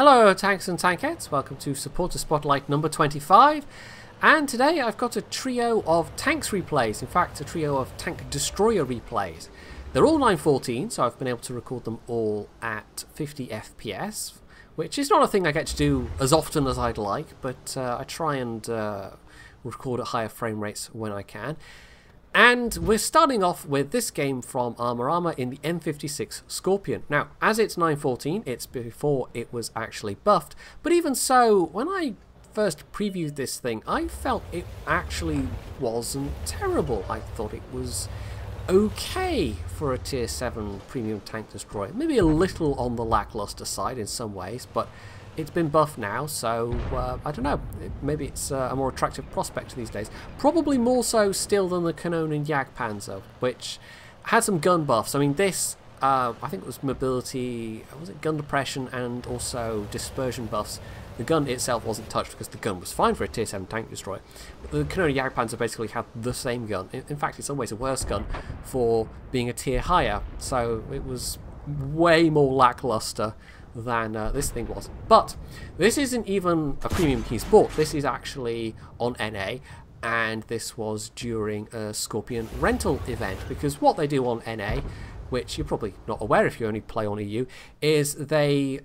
Hello tanks and tankettes, welcome to Supporter Spotlight number 25, and today I've got a trio of tanks replays, in fact a trio of tank destroyer replays. They're all 9:14, so I've been able to record them all at 50 FPS, which is not a thing I get to do as often as I'd like, but I try and record at higher frame rates when I can. And we're starting off with this game from Armorama in the M56 Scorpion. Now, as it's 9:14, it's before it was actually buffed. But even so, when I first previewed this thing, I felt it actually wasn't terrible. I thought it was okay for a Tier 7 premium tank destroyer. Maybe a little on the lackluster side in some ways, but it's been buffed now, so I don't know, maybe it's a more attractive prospect these days. Probably more so still than the Kanonen Jagdpanzer, which had some gun buffs. I mean, this, I think it was mobility, was it gun depression and also dispersion buffs. The gun itself wasn't touched because the gun was fine for a Tier 7 tank destroyer. The Kanonen Jagdpanzer basically had the same gun. In fact, in some ways a worse gun for being a tier higher, so it was way more lackluster than this thing was. But this isn't even a premium keys bought, this is actually on NA, and this was during a Scorpion rental event, because what they do on NA, which you're probably not aware if you only play on EU, is they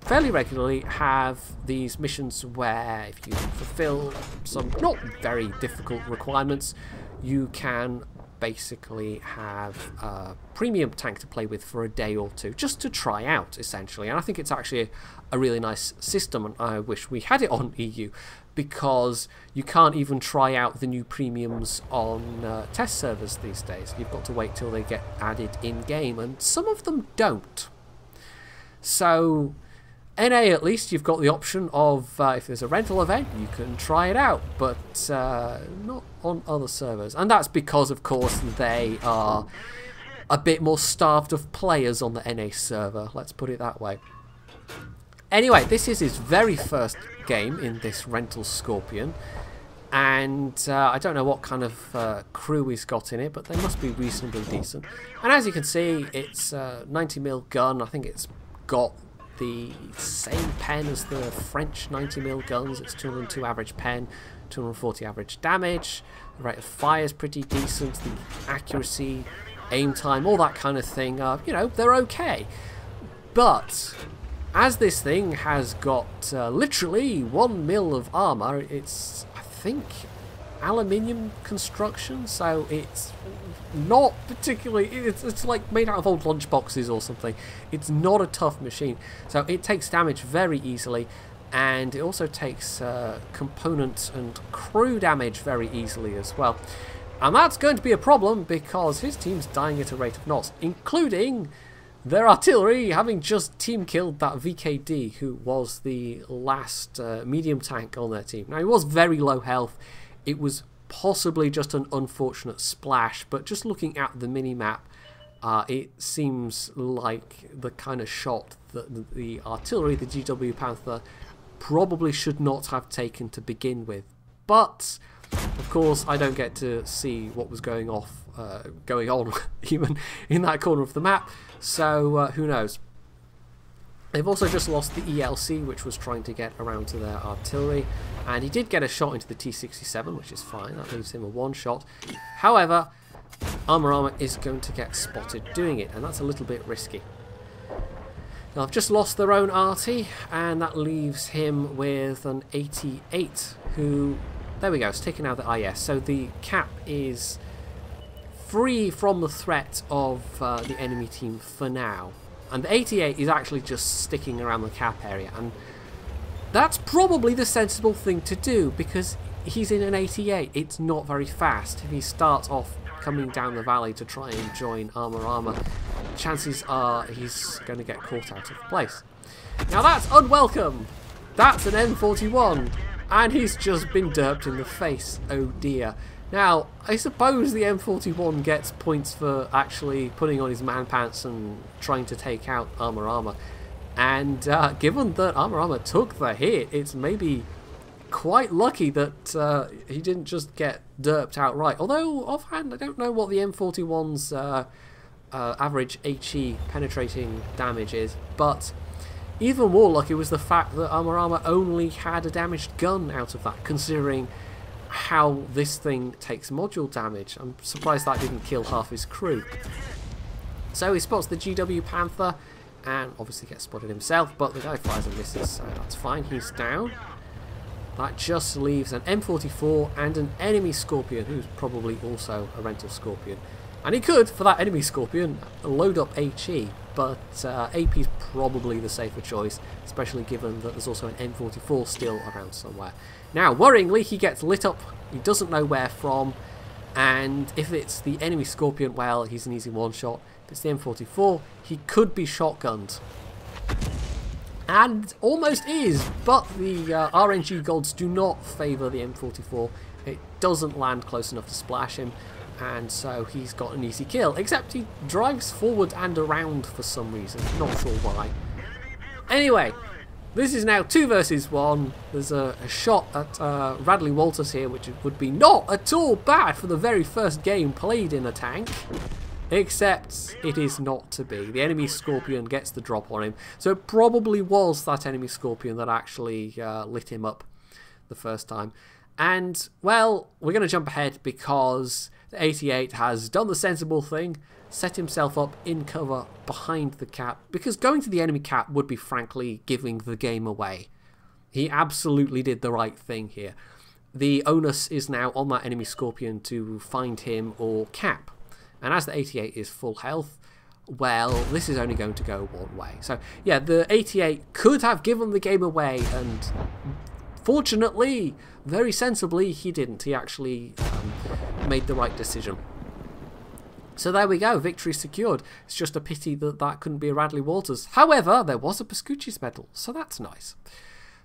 fairly regularly have these missions where if you fulfill some not very difficult requirements, you can basically have a premium tank to play with for a day or two, just to try out essentially. And I think it's actually a really nice system, and I wish we had it on EU, because you can't even try out the new premiums on test servers these days. You've got to wait till they get added in game, and some of them don't. So NA, at least you've got the option of, if there's a rental event, you can try it out, but not on other servers. And that's because, of course, they are a bit more starved of players on the NA server, let's put it that way. Anyway, this is his very first game in this rental Scorpion, and I don't know what kind of crew he's got in it, but they must be reasonably decent. And as you can see, it's a 90mm gun. I think it's got the same pen as the French 90mm guns. It's 202 average pen, 240 average damage, the rate of fire is pretty decent, the accuracy, aim time, all that kind of thing, you know, they're okay. But as this thing has got literally 1mm of armour, it's, I think, aluminium construction, so it's not particularly, it's like made out of old lunch boxes or something. It's not a tough machine, so it takes damage very easily, and it also takes component and crew damage very easily as well. And that's going to be a problem, because his team's dying at a rate of knots, including their artillery, having just team killed that VKD, who was the last medium tank on their team. Now, he was very low health. It was possibly just an unfortunate splash, but just looking at the mini-map, it seems like the kind of shot that the artillery, the GW Panther, probably should not have taken to begin with. But of course, I don't get to see what was going on even in that corner of the map, so who knows. They've also just lost the ELC, which was trying to get around to their artillery, and he did get a shot into the T-67, which is fine. That leaves him a one shot. However, Armorama is going to get spotted doing it, and that's a little bit risky. Now, I've just lost their own arty, and that leaves him with an 88, who, there we go, it's taken out the IS, so the cap is free from the threat of the enemy team for now. And the 88 is actually just sticking around the cap area, and that's probably the sensible thing to do, because he's in an 88. It's not very fast. If he starts off coming down the valley to try and join Armorama, chances are he's going to get caught out of place. Now that's unwelcome. That's an M41, and he's just been derped in the face. Oh dear. Now, I suppose the M41 gets points for actually putting on his man pants and trying to take out Armorama. And given that Armorama took the hit, it's maybe quite lucky that he didn't just get derped outright. Although, offhand, I don't know what the M41's average HE penetrating damage is, but Even more lucky was the fact that Armorama only had a damaged gun out of that, considering how this thing takes module damage. I'm surprised that didn't kill half his crew. So he spots the GW Panther, and obviously gets spotted himself, but the guy fires and misses, so that's fine, he's down. That just leaves an M44 and an enemy Scorpion, who's probably also a rental Scorpion. And he could, for that enemy Scorpion, load up HE, but AP is probably the safer choice, especially given that there's also an M44 still around somewhere. Now, worryingly, he gets lit up, he doesn't know where from, and if it's the enemy Scorpion, well, he's an easy one-shot. If it's the M44, he could be shotgunned. And almost is, but the RNG gods do not favour the M44. It doesn't land close enough to splash him, and so he's got an easy kill. Except he drives forward and around for some reason, not sure why. Anyway, this is now 2 versus 1. There's a shot at Radley Walters here, which would be not at all bad for the very first game played in a tank. Except it is not to be. The enemy Scorpion gets the drop on him. So it probably was that enemy Scorpion that actually lit him up the first time. And, well, we're going to jump ahead because the 88 has done the sensible thing, set himself up in cover behind the cap, because going to the enemy cap would be, frankly, giving the game away. He absolutely did the right thing here. The onus is now on that enemy Scorpion to find him or cap. And as the 88 is full health, well, this is only going to go one way. So, yeah, the 88 could have given the game away, and fortunately, very sensibly, he didn't. He actually made the right decision. So there we go, victory secured. It's just a pity that that couldn't be a Radley Walters. However, there was a Pascucci's medal, so that's nice.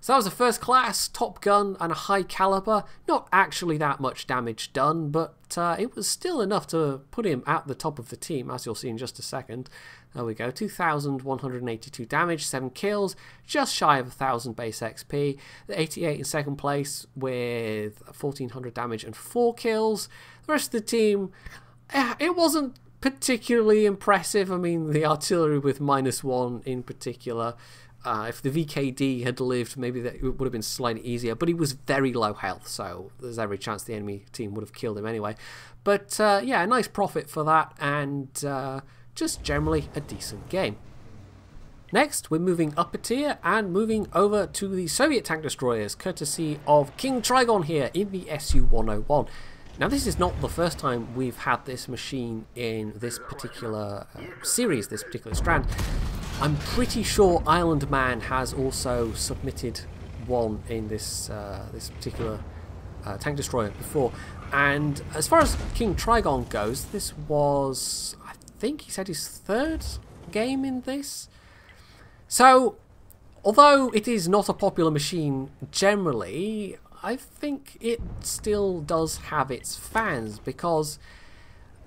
So that was a first class, Top Gun, and a high caliber. Not actually that much damage done, but it was still enough to put him at the top of the team, as you'll see in just a second. There we go, 2,182 damage, 7 kills, just shy of 1,000 base XP. The 88 in second place with 1,400 damage and 4 kills. The rest of the team, it wasn't particularly impressive. I mean, the artillery with -1 in particular. If the VKD had lived, maybe that it would have been slightly easier, but he was very low health, so there's every chance the enemy team would have killed him anyway. But yeah, a nice profit for that, and just generally a decent game. Next, we're moving up a tier and moving over to the Soviet tank destroyers, courtesy of KingTrygon here in the SU-101. Now, this is not the first time we've had this machine in this particular series, this particular strand. I'm pretty sure Island Man has also submitted one in this this particular tank destroyer before. And as far as KingTrygon goes, this was, I think he said, his 3rd game in this. So, although it is not a popular machine generally, I think it still does have its fans, because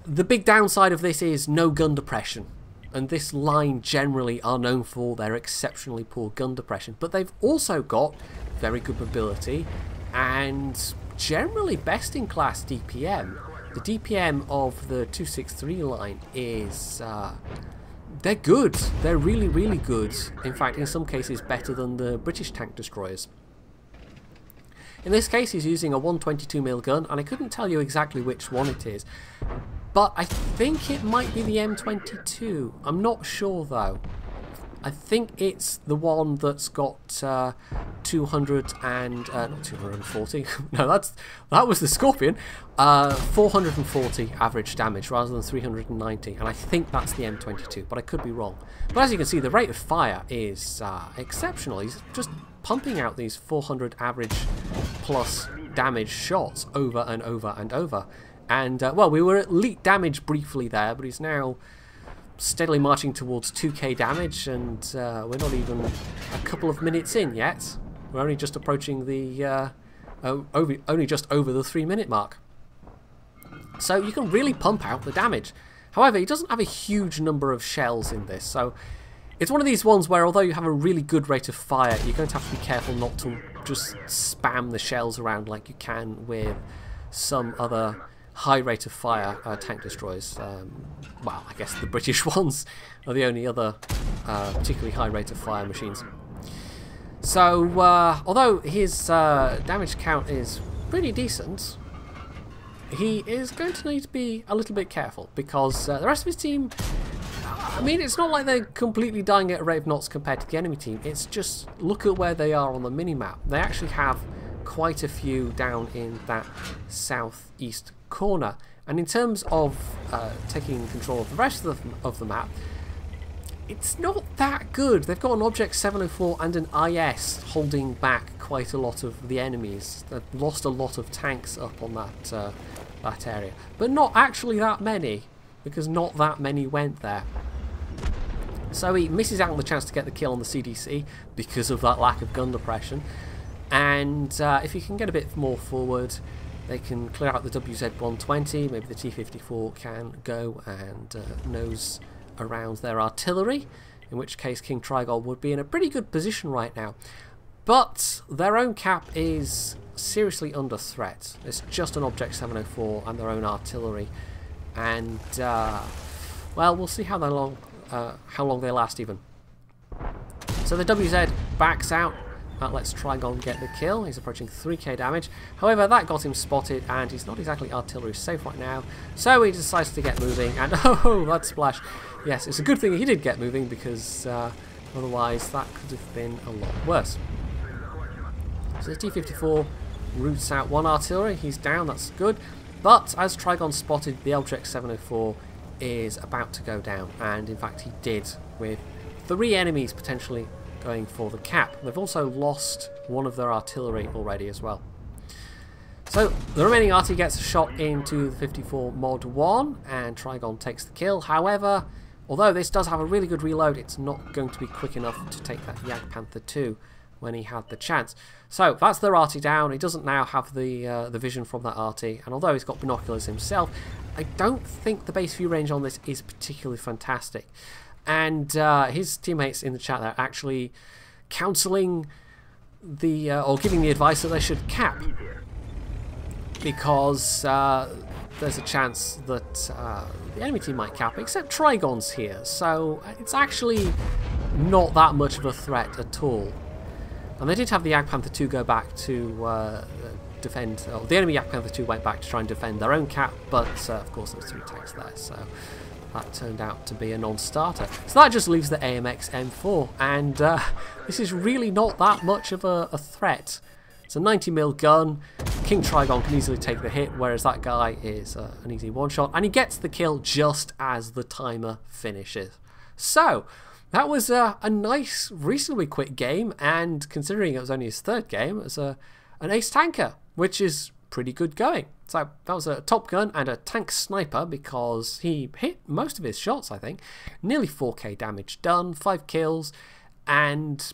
the big downside of this is no gun depression. And this line generally are known for their exceptionally poor gun depression, but they've also got very good mobility and generally best in class DPM. The DPM of the 263 line is, they're good, they're really, really good. In fact, in some cases better than the British tank destroyers. In this case, he's using a 122mm gun, and I couldn't tell you exactly which one it is. But I think it might be the M22. I'm not sure, though. I think it's the one that's got 240. No, that was the Scorpion. 440 average damage rather than 390, and I think that's the M22. But I could be wrong. But as you can see, the rate of fire is exceptional. He's just pumping out these 400 average plus damage shots over and over and over. And, well, we were at elite damage briefly there, but he's now steadily marching towards 2k damage, and we're not even a couple of minutes in yet. We're only just approaching the, only just over the 3-minute mark. So you can really pump out the damage. However, he doesn't have a huge number of shells in this, so it's one of these ones where, although you have a really good rate of fire, you're going to have to be careful not to just spam the shells around like you can with some other high rate of fire tank destroyers. Well, I guess the British ones are the only other particularly high rate of fire machines. So, although his damage count is pretty decent, he is going to need to be a little bit careful, because the rest of his team, I mean, it's not like they're completely dying at a rate of knots compared to the enemy team. It's just look at where they are on the mini-map. They actually have quite a few down in that southeast corner. And in terms of taking control of the rest of the map, it's not that good. They've got an Object 704 and an IS holding back quite a lot of the enemies. They've lost a lot of tanks up on that, that area. But not actually that many, because not that many went there. So he misses out on the chance to get the kill on the CDC because of that lack of gun depression. And if he can get a bit more forward, they can clear out the WZ-120. Maybe the T-54 can go and nose around their artillery, in which case KingTrygon would be in a pretty good position right now. But their own cap is seriously under threat. It's just an Object 704 and their own artillery, and well, we'll see how long they last even. So the WZ backs out. That lets Trygon get the kill. He's approaching 3k damage. However, that got him spotted, and he's not exactly artillery safe right now. So he decides to get moving, and oh, that splash. Yes, it's a good thing he did get moving, because otherwise that could have been a lot worse. So the T-54 roots out one artillery. He's down, that's good. But as Trygon spotted, the Object 704 is about to go down, and in fact he did, with 3 enemies potentially going for the cap. They've also lost one of their artillery already as well. So the remaining arty gets a shot into the 54 Mod 1, and Trygon takes the kill. However, although this does have a really good reload, it's not going to be quick enough to take that Jagdpanther 2 when he had the chance. So that's their arty down. He doesn't now have the vision from that arty, and although he's got binoculars himself, I don't think the base view range on this is particularly fantastic. And his teammates in the chat are actually counselling the or giving the advice that they should cap, because there's a chance that the enemy team might cap, except Trygon's here, so it's actually not that much of a threat at all. And they did have the Jagdpanther 2 go back to defend, or the enemy Jagdpanther 2 went back to try and defend their own cap, but of course there's 3 tanks there, so that turned out to be a non-starter. So that just leaves the AMX M4, and this is really not that much of a threat. It's a 90mm gun. KingTrygon can easily take the hit, whereas that guy is an easy one-shot, and he gets the kill just as the timer finishes. So that was a nice, reasonably quick game, and considering it was only his 3rd game, it was an ace tanker, which is pretty good going. So that was a Top Gun and a tank sniper, because he hit most of his shots, I think. Nearly 4k damage done, 5 kills, and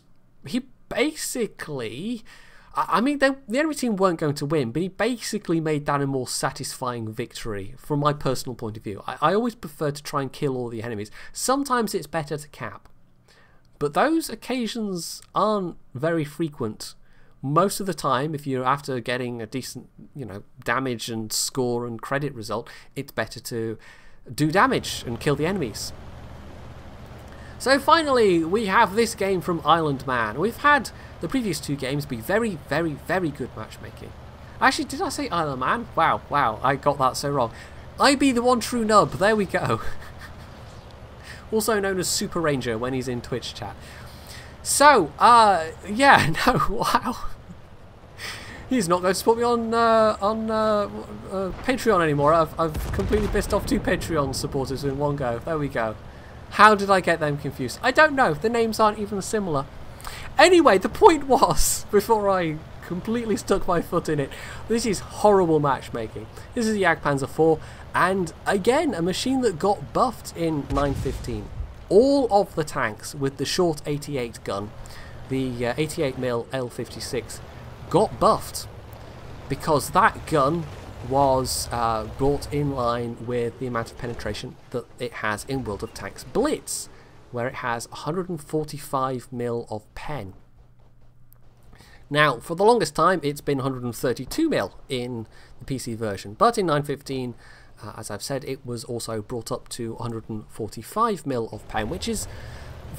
he basically, I mean, the enemy team weren't going to win, but he basically made that a more satisfying victory from my personal point of view. I always prefer to try and kill all the enemies. Sometimes it's better to cap, but those occasions aren't very frequent. Most of the time, if you're after getting a decent, you know, damage and score and credit result, it's better to do damage and kill the enemies. So finally, we have this game from Island Man. We've had the previous 2 games be very, very, very good matchmaking. Actually, did I say Island Man? Wow, wow, I got that so wrong. ibetheonetruenub, there we go. Also known as Super Ranger when he's in Twitch chat. So, yeah, no, wow. He's not going to support me on Patreon anymore. I've completely pissed off 2 Patreon supporters in one go. There we go. How did I get them confused? I don't know. The names aren't even similar. Anyway, the point was, before I completely stuck my foot in it, this is horrible matchmaking. This is the Jagdpanzer IV, and again, a machine that got buffed in 9.15. All of the tanks with the short 88 gun, the 88mm L56, got buffed, because that gun was brought in line with the amount of penetration that it has in World of Tanks Blitz, where it has 145mm of pen. Now, for the longest time, it's been 132mm in the PC version, but in 9.15, as I've said, it was also brought up to 145mm of pen, which is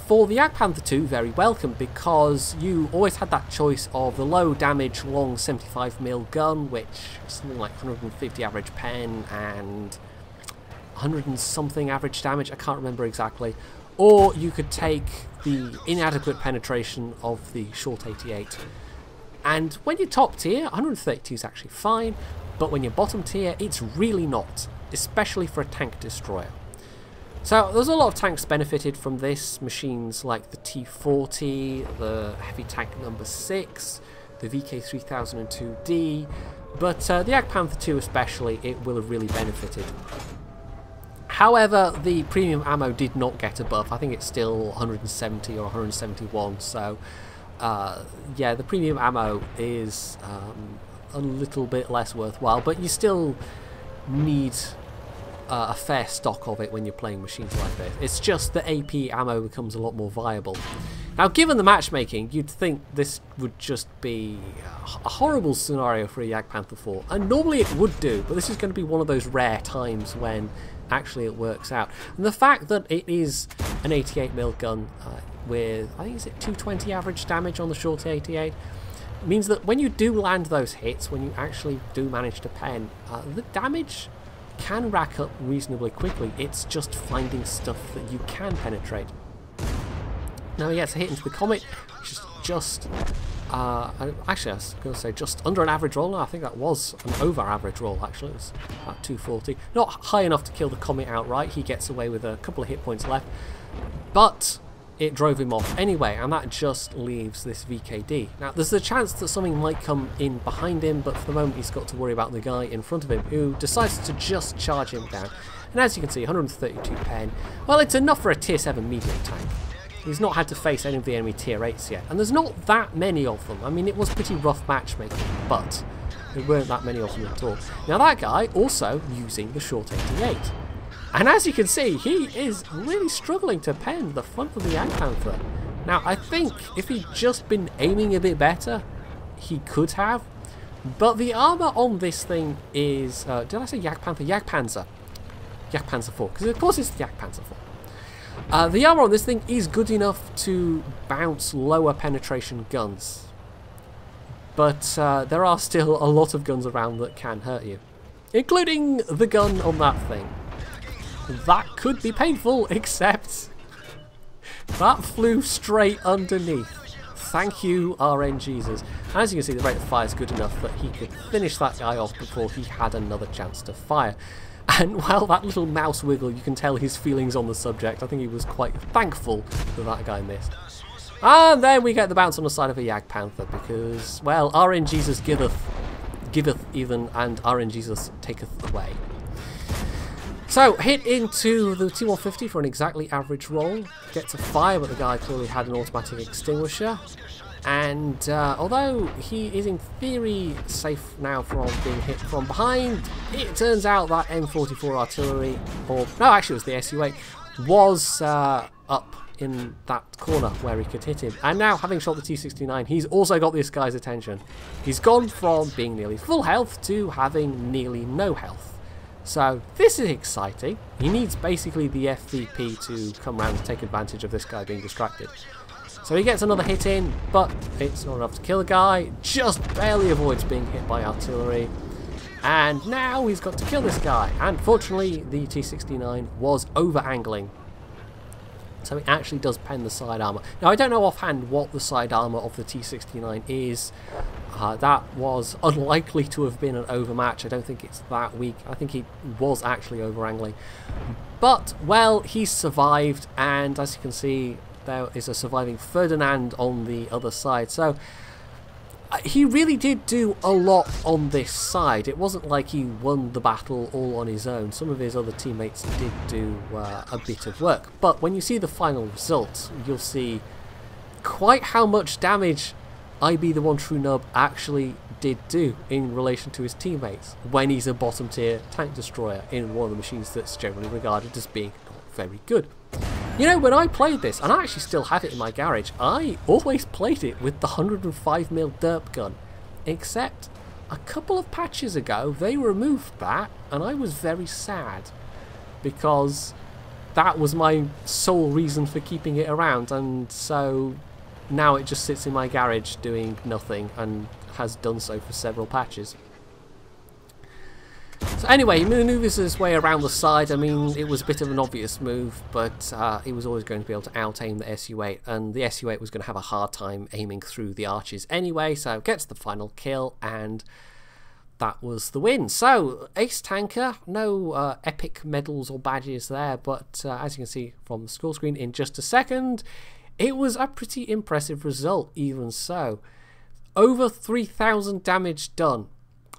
for the Jagdpanther 2, very welcome, because you always had that choice of the low damage, long 75mm gun, which is something like 150 average pen and 100 and something average damage, I can't remember exactly, or you could take the inadequate penetration of the short 88. And when you're top tier, 132 is actually fine, but when you're bottom tier, it's really not, especially for a tank destroyer. So there's a lot of tanks benefited from this, machines like the T-40, the heavy tank number 6, the VK 3002D, but the Jagdpanther 2 especially, it will have really benefited. However, the premium ammo did not get a buff. I think it's still 170 or 171, so yeah, the premium ammo is a little bit less worthwhile, but you still need a fair stock of it when you're playing machines like this. It's just the AP ammo becomes a lot more viable. Now, given the matchmaking, you'd think this would just be a horrible scenario for a Jagdpanther 4, and normally it would do, but this is going to be one of those rare times when actually it works out. And the fact that it is an 88mm gun with, I think, is it 220 average damage on the short 88, means that when you do land those hits, when you actually do manage to pen, the damage can rack up reasonably quickly. It's just finding stuff that you can penetrate. Now he gets a hit into the comet, which is just actually I was going to say just under an average roll. No, I think that was an over average roll actually. It was about 240, not high enough to kill the comet outright. He gets away with a couple of hit points left, but it drove him off anyway, and that just leaves this VKD. Now there's a chance that something might come in behind him, but for the moment he's got to worry about the guy in front of him who decides to just charge him down. And as you can see, 132 pen, well, it's enough for a tier 7 medium tank. He's not had to face any of the enemy tier 8s yet, and there's not that many of them. I mean, it was pretty rough matchmaking, but there weren't that many of them at all. Now that guy also using the short 88. And as you can see, he is really struggling to pen the front of the Jagdpanther. Now, I think if he'd just been aiming a bit better, he could have. But the armour on this thing is... did I say Jagdpanther? Jagdpanzer. Jagdpanzer 4. Because, of course, it's the Jagdpanzer 4. The armour on this thing is good enough to bounce lower penetration guns. But there are still a lot of guns around that can hurt you. Including the gun on that thing. That could be painful, except that flew straight underneath. Thank you, RNGesus. As you can see, the rate of fire is good enough that he could finish that guy off before he had another chance to fire. And while that little mouse wiggle, you can tell his feelings on the subject. I think he was quite thankful that that guy missed. And then we get the bounce on the side of a Jagdpanther because, well, RNGesus giveth even, and RNGesus taketh away. So, hit into the T-150 for an exactly average roll, gets a fire, but the guy clearly had an automatic extinguisher, and although he is in theory safe now from being hit from behind, it turns out that M44 artillery, or no, actually it was the SU-8, was up in that corner where he could hit him. And now, having shot the T-69, he's also got this guy's attention. He's gone from being nearly full health to having nearly no health. So this is exciting. He needs basically the FVP to come round to take advantage of this guy being distracted. So he gets another hit in, but it's not enough to kill the guy. Just barely avoids being hit by artillery. And now he's got to kill this guy. And fortunately, the T-69 was over-angling. So it actually does pen the side armour. Now I don't know offhand what the side armour of the T-69 is. That was unlikely to have been an overmatch. I don't think it's that weak. I think he was actually overangling. But, well, he survived, and as you can see, there is a surviving Ferdinand on the other side. So, he really did do a lot on this side. It wasn't like he won the battle all on his own. Some of his other teammates did do a bit of work. But when you see the final result, you'll see quite how much damage ibetheonetruenub actually did do in relation to his teammates when he's a bottom tier tank destroyer in one of the machines that's generally regarded as being not very good. You know, when I played this, and I actually still have it in my garage, I always played it with the 105mm derp gun, except a couple of patches ago they removed that, and I was very sad because that was my sole reason for keeping it around, and so now it just sits in my garage doing nothing, and has done so for several patches. So anyway, he manoeuvres his way around the side. I mean, it was a bit of an obvious move, but he was always going to be able to out-aim the SU-8, and the SU-8 was going to have a hard time aiming through the arches anyway, so gets the final kill, and that was the win. So, Ace Tanker, no epic medals or badges there, but as you can see from the score screen in just a second, it was a pretty impressive result, even so. Over 3,000 damage done.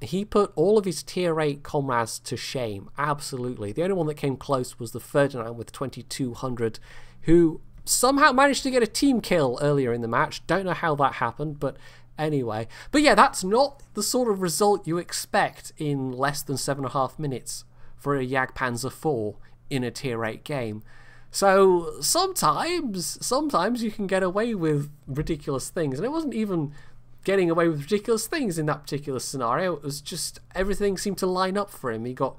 He put all of his tier 8 comrades to shame, absolutely. The only one that came close was the Ferdinand with 2200, who somehow managed to get a team kill earlier in the match. Don't know how that happened, but anyway. But yeah, that's not the sort of result you expect in less than 7.5 minutes for a Jagdpanzer IV in a tier 8 game. So sometimes you can get away with ridiculous things, and it wasn't even getting away with ridiculous things in that particular scenario. It was just everything seemed to line up for him. He got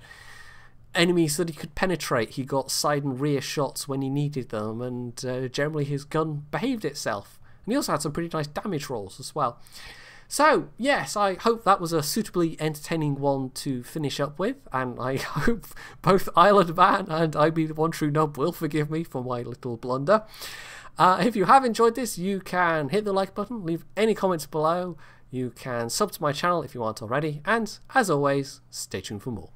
enemies that he could penetrate, he got side and rear shots when he needed them, and generally his gun behaved itself. And he also had some pretty nice damage rolls as well. So yes, I hope that was a suitably entertaining one to finish up with, and I hope both Island Man and ibetheonetruenub will forgive me for my little blunder. If you have enjoyed this, you can hit the like button, leave any comments below, you can sub to my channel if you aren't already, and as always, stay tuned for more.